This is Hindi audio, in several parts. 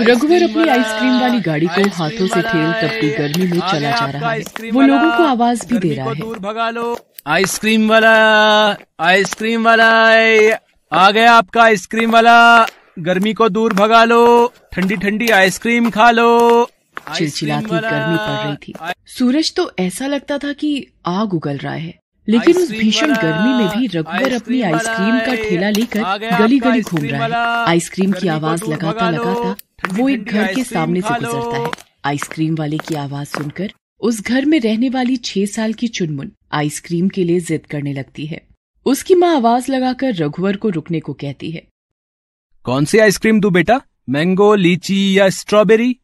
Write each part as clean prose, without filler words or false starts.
रघुवर अपनी आइसक्रीम वाली गाड़ी को हाथों से ठेल तपती गर्मी में चला जा रहा है। वो लोगों को आवाज भी दे रहा है, दूर भगा लो। आइसक्रीम वाला आ गया आपका आइसक्रीम वाला, गर्मी को दूर भगा लो, ठंडी ठंडी आइसक्रीम खा लो। चिलचिलाती गर्मी पड़ रही थी। सूरज तो ऐसा लगता था कि आग उगल रहा है, लेकिन उस भीषण गर्मी में भी रघुवर अपनी आइसक्रीम का ठेला लेकर गली गली घूम रहा है। आइसक्रीम की आवाज लगाता लगाता वो एक घर के सामने से गुजरता है। आइसक्रीम वाले की आवाज सुनकर उस घर में रहने वाली 6 साल की चुनमुन आइसक्रीम के लिए जिद करने लगती है। उसकी माँ आवाज लगाकर रघुवर को रुकने को कहती है। कौन सी आइसक्रीम दूं बेटा, मैंगो, लीची या स्ट्रॉबेरी?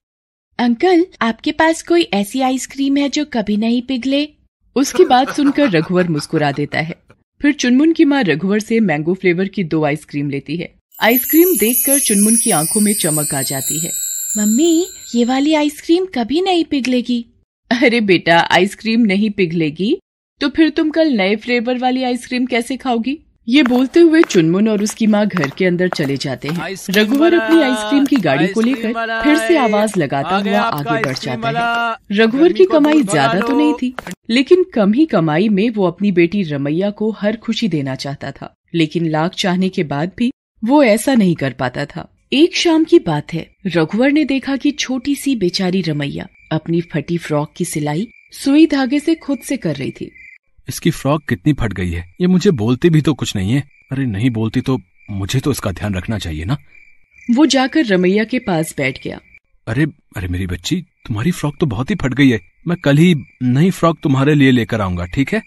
अंकल, आपके पास कोई ऐसी आइसक्रीम है जो कभी नहीं पिघले? उसकी बात सुनकर रघुवर मुस्कुरा देता है। फिर चुनमुन की माँ रघुवर से मैंगो फ्लेवर की 2 आइसक्रीम लेती है। आइसक्रीम देखकर चुनमुन की आंखों में चमक आ जाती है। मम्मी, ये वाली आइसक्रीम कभी नहीं पिघलेगी। अरे बेटा, आइसक्रीम नहीं पिघलेगी तो फिर तुम कल नए फ्लेवर वाली आइसक्रीम कैसे खाओगी? ये बोलते हुए चुनमुन और उसकी माँ घर के अंदर चले जाते हैं। रघुवर अपनी आइसक्रीम की गाड़ी को लेकर फिर से आवाज लगाता हुआ आगे बढ़ जाता है। रघुवर की कमाई ज्यादा तो नहीं थी, लेकिन कम ही कमाई में वो अपनी बेटी रमैया को हर खुशी देना चाहता था, लेकिन लाख चाहने के बाद भी वो ऐसा नहीं कर पाता था। एक शाम की बात है, रघुवर ने देखा कि छोटी सी बेचारी रमैया अपनी फटी फ्रॉक की सिलाई सुई धागे से खुद से कर रही थी। इसकी फ्रॉक कितनी फट गई है, ये मुझे बोलती भी तो कुछ नहीं है। अरे नहीं बोलती तो मुझे तो इसका ध्यान रखना चाहिए ना। वो जाकर रमैया के पास बैठ गया। अरे मेरी बच्ची, तुम्हारी फ्रॉक तो बहुत ही फट गई है, मैं कल ही नई फ्रॉक तुम्हारे लिए लेकर आऊंगा, ठीक है?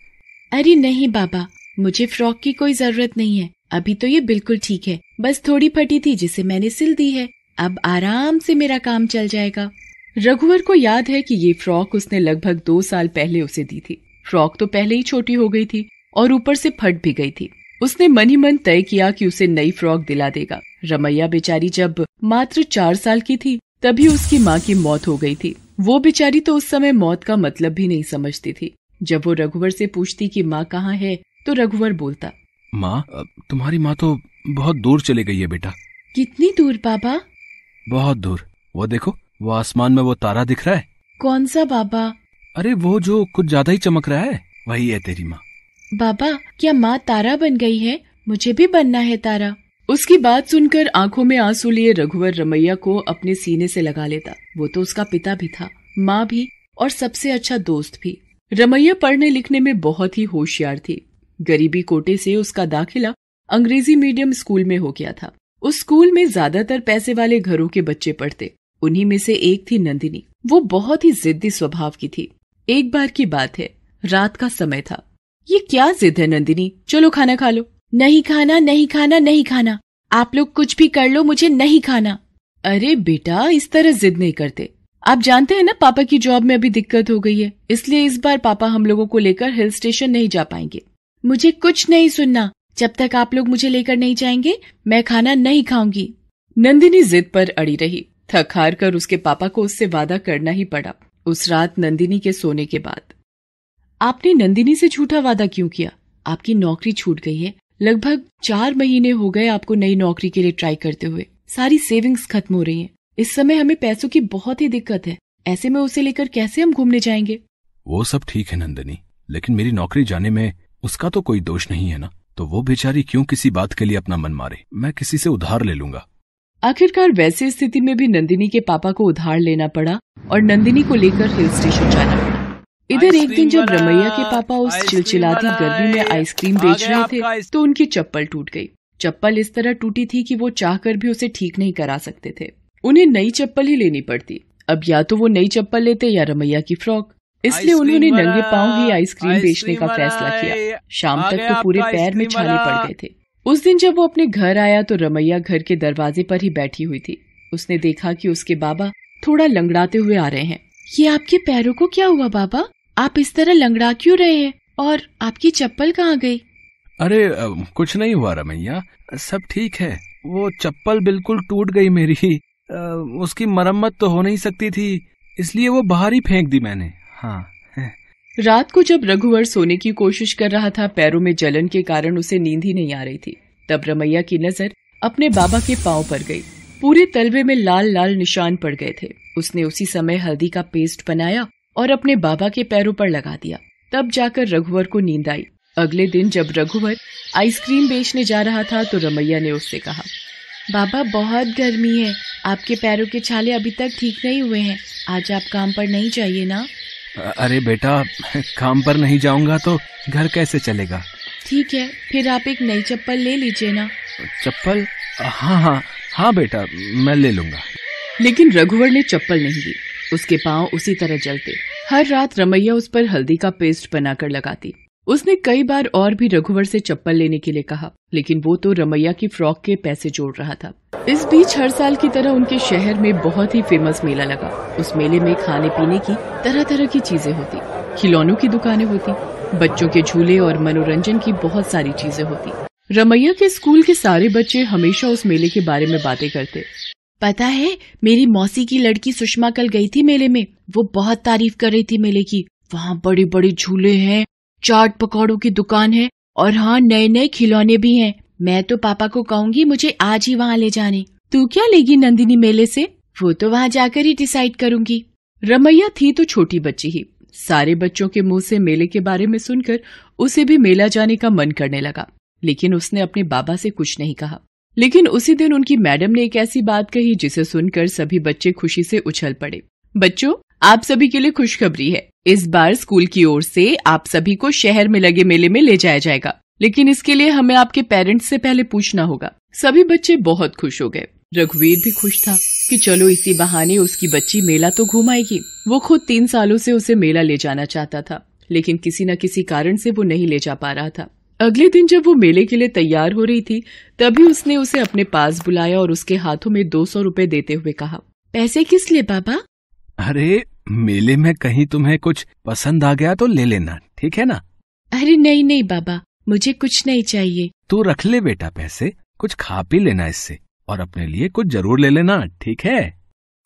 अरे नहीं बाबा, मुझे फ्रॉक की कोई जरूरत नहीं है, अभी तो ये बिल्कुल ठीक है, बस थोड़ी फटी थी जिसे मैंने सिल दी है, अब आराम से मेरा काम चल जाएगा। रघुवर को याद है कि ये फ्रॉक उसने लगभग 2 साल पहले उसे दी थी। फ्रॉक तो पहले ही छोटी हो गई थी और ऊपर से फट भी गई थी। उसने मन ही मन तय किया कि उसे नई फ्रॉक दिला देगा। रमैया बेचारी जब मात्र 4 साल की थी तभी उसकी माँ की मौत हो गई थी। वो बेचारी तो उस समय मौत का मतलब भी नहीं समझती थी। जब वो रघुवर से पूछती कि माँ कहाँ है तो रघुवर बोलता, माँ, तुम्हारी माँ तो बहुत दूर चली गई है बेटा। कितनी दूर बाबा? बहुत दूर, वो देखो, वो आसमान में वो तारा दिख रहा है। कौन सा बाबा? अरे वो जो कुछ ज्यादा ही चमक रहा है, वही है तेरी माँ। बाबा, क्या माँ तारा बन गई है? मुझे भी बनना है तारा। उसकी बात सुनकर आंखों में आंसू लिए रघुवर रमैया को अपने सीने से लगा लेता। वो तो उसका पिता भी था, माँ भी, और सबसे अच्छा दोस्त भी। रमैया पढ़ने लिखने में बहुत ही होशियार थी। गरीबी कोटे से उसका दाखिला अंग्रेजी मीडियम स्कूल में हो गया था। उस स्कूल में ज्यादातर पैसे वाले घरों के बच्चे पढ़ते। उन्हीं में से एक थी नंदिनी। वो बहुत ही जिद्दी स्वभाव की थी। एक बार की बात है, रात का समय था। ये क्या जिद है नंदिनी, चलो खाना खा लो। नहीं खाना, नहीं खाना, नहीं खाना, आप लोग कुछ भी कर लो, मुझे नहीं खाना। अरे बेटा, इस तरह जिद नहीं करते। आप जानते हैं ना, पापा की जॉब में अभी दिक्कत हो गई है, इसलिए इस बार पापा हम लोगों को लेकर हिल स्टेशन नहीं जा पाएंगे। मुझे कुछ नहीं सुनना, जब तक आप लोग मुझे लेकर नहीं जाएंगे मैं खाना नहीं खाऊंगी। नंदिनी जिद पर अड़ी रही। थक हार कर उसके पापा को उससे वादा करना ही पड़ा। उस रात नंदिनी के सोने के बाद, आपने नंदिनी से झूठा वादा क्यों किया? आपकी नौकरी छूट गई है, लगभग 4 महीने हो गए आपको नई नौकरी के लिए ट्राई करते हुए। सारी सेविंग्स खत्म हो रही हैं। इस समय हमें पैसों की बहुत ही दिक्कत है, ऐसे में उसे लेकर कैसे हम घूमने जाएंगे? वो सब ठीक है नंदिनी, लेकिन मेरी नौकरी जाने में उसका तो कोई दोष नहीं है ना, तो वो बेचारी क्यों किसी बात के लिए अपना मन मारे? मैं किसी से उधार ले लूंगा। आखिरकार वैसी स्थिति में भी नंदिनी के पापा को उधार लेना पड़ा और नंदिनी को लेकर हिल स्टेशन जाना पड़ा। इधर एक दिन जब रमैया के पापा उस चिलचिलाती गर्मी में आइसक्रीम बेच रहे थे तो उनकी चप्पल टूट गई। चप्पल इस तरह टूटी थी कि वो चाहकर भी उसे ठीक नहीं करा सकते थे। उन्हें नई चप्पल ही लेनी पड़ती। अब या तो वो नई चप्पल लेते या रमैया की फ्रॉक, इसलिए उन्होंने नंगे पाँव ही आइसक्रीम बेचने का फैसला किया। शाम तक तो पूरे पैर में छाले पड़ गए थे। उस दिन जब वो अपने घर आया तो रमैया घर के दरवाजे पर ही बैठी हुई थी। उसने देखा कि उसके बाबा थोड़ा लंगड़ाते हुए आ रहे हैं। ये आपके पैरों को क्या हुआ बाबा, आप इस तरह लंगड़ा क्यों रहे हैं, और आपकी चप्पल कहाँ गई? अरे कुछ नहीं हुआ रमैया, सब ठीक है। वो चप्पल बिल्कुल टूट गई मेरी, उसकी मरम्मत तो हो नहीं सकती थी, इसलिए वो बाहर ही फेंक दी मैंने। हाँ। रात को जब रघुवर सोने की कोशिश कर रहा था, पैरों में जलन के कारण उसे नींद ही नहीं आ रही थी, तब रमैया की नजर अपने बाबा के पांव पर गई। पूरे तलवे में लाल लाल निशान पड़ गए थे। उसने उसी समय हल्दी का पेस्ट बनाया और अपने बाबा के पैरों पर लगा दिया। तब जाकर रघुवर को नींद आई। अगले दिन जब रघुवर आइसक्रीम बेचने जा रहा था तो रमैया ने उससे कहा, बाबा बहुत गर्मी है, आपके पैरों के छाले अभी तक ठीक नहीं हुए हैं, आज आप काम पर नहीं जाइए ना। अरे बेटा, काम पर नहीं जाऊंगा तो घर कैसे चलेगा। ठीक है, फिर आप एक नई चप्पल ले लीजिए ना। चप्पल? हाँ हाँ हाँ बेटा, मैं ले लूंगा। लेकिन रघुवर ने चप्पल नहीं ली। उसके पाँव उसी तरह जलते। हर रात रमैया उस पर हल्दी का पेस्ट बनाकर लगाती। उसने कई बार और भी रघुवर से चप्पल लेने के लिए कहा, लेकिन वो तो रमैया की फ्रॉक के पैसे जोड़ रहा था। इस बीच हर साल की तरह उनके शहर में बहुत ही फेमस मेला लगा। उस मेले में खाने पीने की तरह तरह की चीजें होती, खिलौनों की दुकानें होती, बच्चों के झूले और मनोरंजन की बहुत सारी चीजें होती। रमैया के स्कूल के सारे बच्चे हमेशा उस मेले के बारे में बातें करते। पता है, मेरी मौसी की लड़की सुषमा कल गई थी मेले में, वो बहुत तारीफ कर रही थी मेले की। वहाँ बड़े बड़े झूले हैं, चाट पकौड़ों की दुकान है और हाँ, नए नए खिलौने भी हैं। मैं तो पापा को कहूँगी मुझे आज ही वहाँ ले जाने। तू क्या लेगी नंदिनी मेले से? वो तो वहाँ जाकर ही डिसाइड करूँगी। रमैया थी तो छोटी बच्ची ही। सारे बच्चों के मुँह से मेले के बारे में सुनकर उसे भी मेला जाने का मन करने लगा, लेकिन उसने अपने बाबा से कुछ नहीं कहा। लेकिन उसी दिन उनकी मैडम ने एक ऐसी बात कही जिसे सुनकर सभी बच्चे खुशी से उछल पड़े। बच्चों, आप सभी के लिए खुशखबरी है, इस बार स्कूल की ओर से आप सभी को शहर में लगे मेले में ले जाया जाएगा, लेकिन इसके लिए हमें आपके पेरेंट्स से पहले पूछना होगा। सभी बच्चे बहुत खुश हो गए। रघुवीर भी खुश था कि चलो इसी बहाने उसकी बच्ची मेला तो घूम आएगी। वो खुद 3 सालों से उसे मेला ले जाना चाहता था, लेकिन किसी न किसी कारण से वो नहीं ले जा पा रहा था। अगले दिन जब वो मेले के लिए तैयार हो रही थी, तभी उसने उसे अपने पास बुलाया और उसके हाथों में 200 रुपए देते हुए कहा, पैसे किस लिए बाबा? अरे, मेले में कहीं तुम्हें कुछ पसंद आ गया तो ले लेना, ठीक है ना? अरे नहीं नहीं बाबा, मुझे कुछ नहीं चाहिए। तू रख ले बेटा पैसे, कुछ खा पी लेना इससे, और अपने लिए कुछ जरूर ले लेना, ठीक है?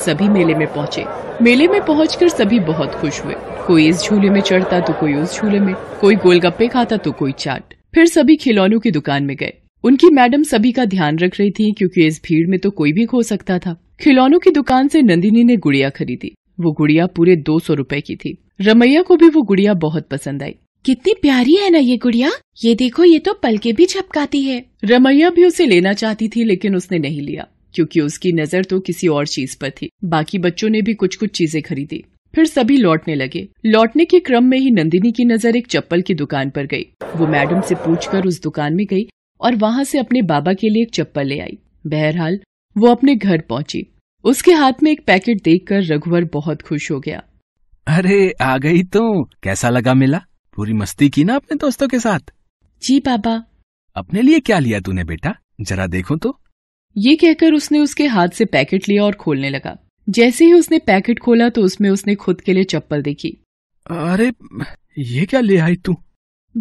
सभी मेले में पहुँचे। मेले में पहुँचकर सभी बहुत खुश हुए। कोई इस झूले में चढ़ता तो कोई उस झूले में, कोई गोलगप्पे खाता तो कोई चाट। फिर सभी खिलौनों की दुकान में गए। उनकी मैडम सभी का ध्यान रख रही थी, क्योंकि इस भीड़ में तो कोई भी खो सकता था। खिलौनों की दुकान से नंदिनी ने गुड़िया खरीदी। वो गुड़िया पूरे 200 रुपए की थी। रमैया को भी वो गुड़िया बहुत पसंद आई। कितनी प्यारी है ना ये गुड़िया, ये देखो, ये तो पलके भी झपकाती है। रमैया भी उसे लेना चाहती थी, लेकिन उसने नहीं लिया, क्योंकि उसकी नजर तो किसी और चीज पर थी। बाकी बच्चों ने भी कुछ कुछ चीजें खरीदी। फिर सभी लौटने लगे। लौटने के क्रम में ही नंदिनी की नजर एक चप्पल की दुकान पर गई। वो मैडम से पूछकर उस दुकान में गई और वहाँ से अपने बाबा के लिए एक चप्पल ले आई। बहरहाल वो अपने घर पहुँची। उसके हाथ में एक पैकेट देखकर रघुवर बहुत खुश हो गया। अरे आ गई तो, कैसा लगा मेला? पूरी मस्ती की ना अपने दोस्तों के साथ? जी पापा। अपने लिए क्या लिया तूने बेटा, जरा देखो तो। ये कहकर उसने उसके हाथ से पैकेट लिया और खोलने लगा। जैसे ही उसने पैकेट खोला तो उसमें उसने खुद के लिए चप्पल देखी। अरे, ये क्या ले आई तू?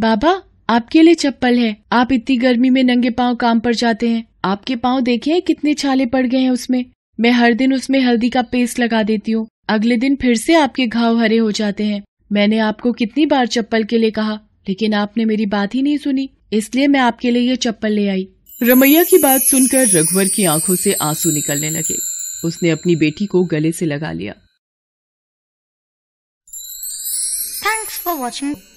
बाबा, आपके लिए चप्पल है। आप इतनी गर्मी में नंगे पाँव काम पर जाते हैं, आपके पाँव देखे हैं कितने छाले पड़ गए हैं उसमें। मैं हर दिन उसमें हल्दी का पेस्ट लगा देती हूँ, अगले दिन फिर से आपके घाव हरे हो जाते हैं। मैंने आपको कितनी बार चप्पल के लिए कहा, लेकिन आपने मेरी बात ही नहीं सुनी, इसलिए मैं आपके लिए ये चप्पल ले आई। रमैया की बात सुनकर रघुवर की आंखों से आंसू निकलने लगे। उसने अपनी बेटी को गले से लगा लिया। Thanks for watching.